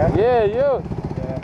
Yeah? Yeah, you. Yeah.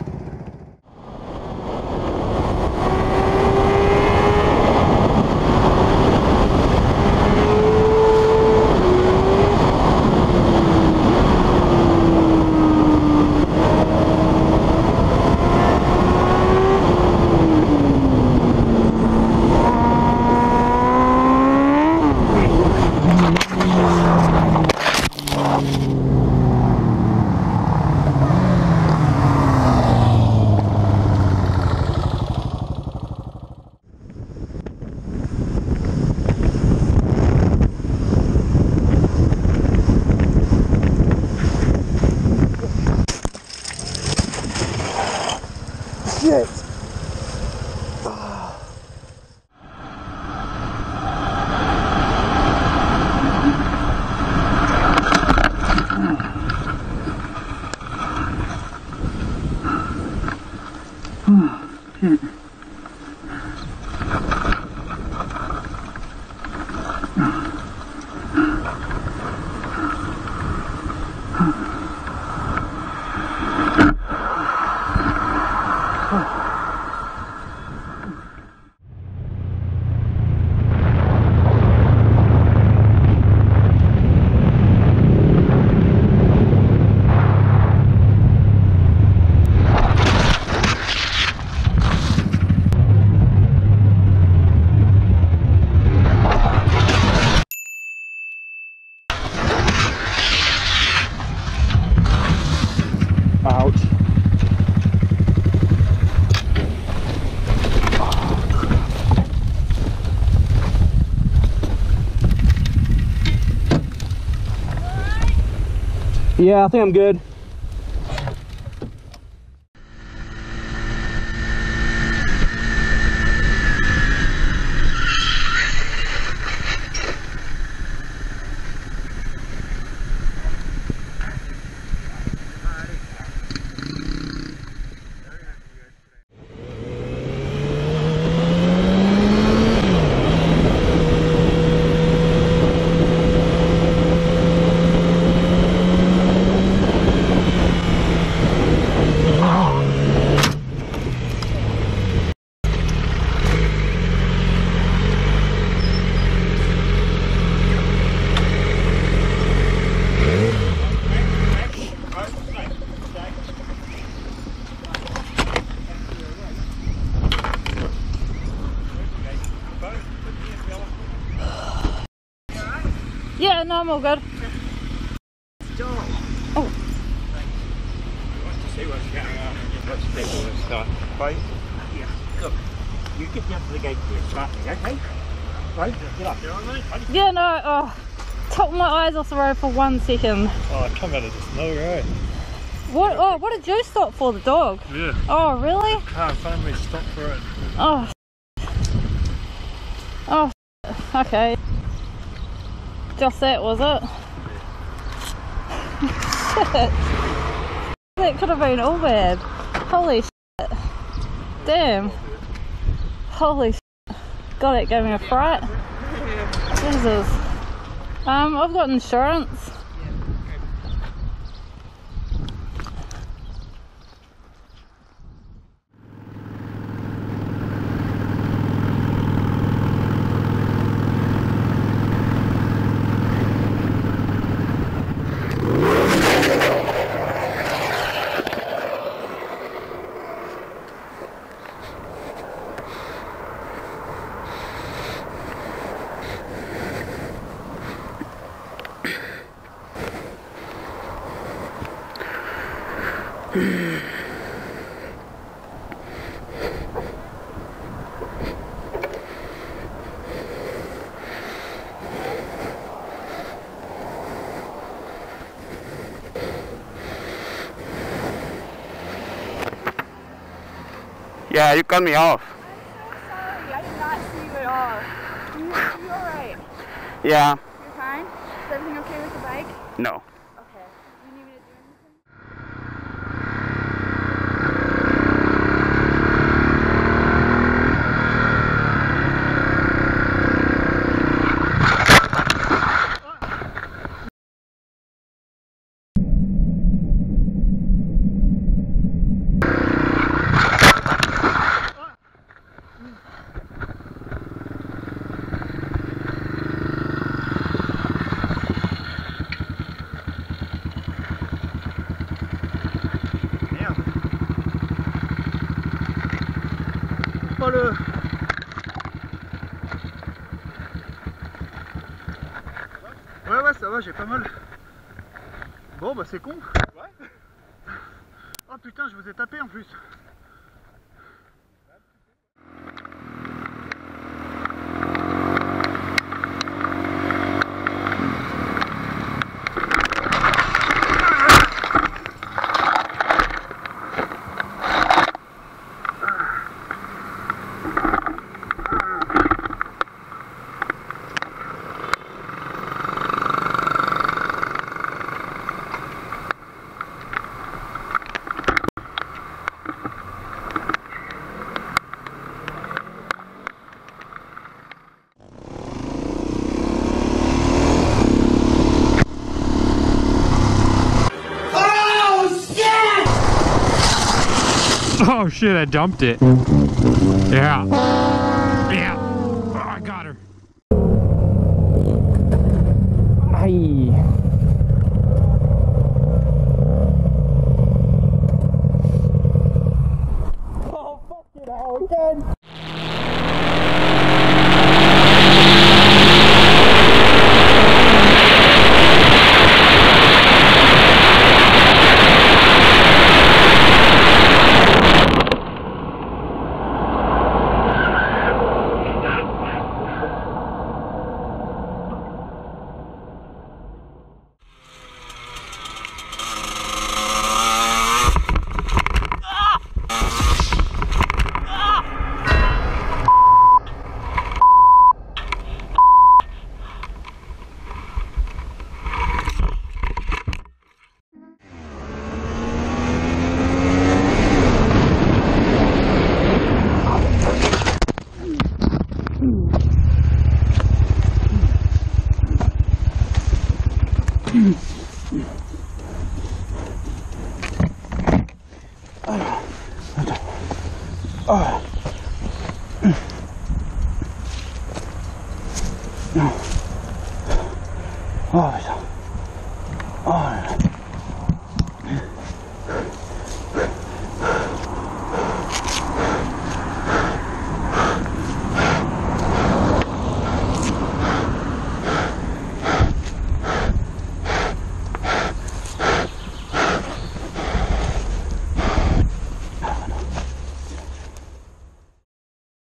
Yeah, I think I'm good. Yeah, no, I'm all good. Oh. See what's going on. Let's take all this stuff. Right? Yeah. Look, you get me up to the gate here, smartly, okay? Right? Get up. Yeah, no, oh. Took my eyes off the road for 1 second. Oh, come out of the snow, right? What? Oh, what did you stop for? The dog? Yeah. Oh, really? Car in front of me stopped for it. Oh. Oh. Okay. Just that, was it? Shit. That could have been all bad. Holy shit. Damn. Holy shit. God, that gave me a fright. Jesus. I've got insurance. Yeah, you cut me off. I'm so sorry, I did not see you at all. You alright? Yeah. You're fine? Is everything okay with the bike? No. Attrape-le. Ouais, ça va, j'ai pas mal. Bon, bah c'est con. Ouais. Oh putain, je vous ai tapé en plus. Oh shit, I dumped it. Yeah. Yeah. Oh, I got her. Aïe. Oh, fuck it out again. Oh.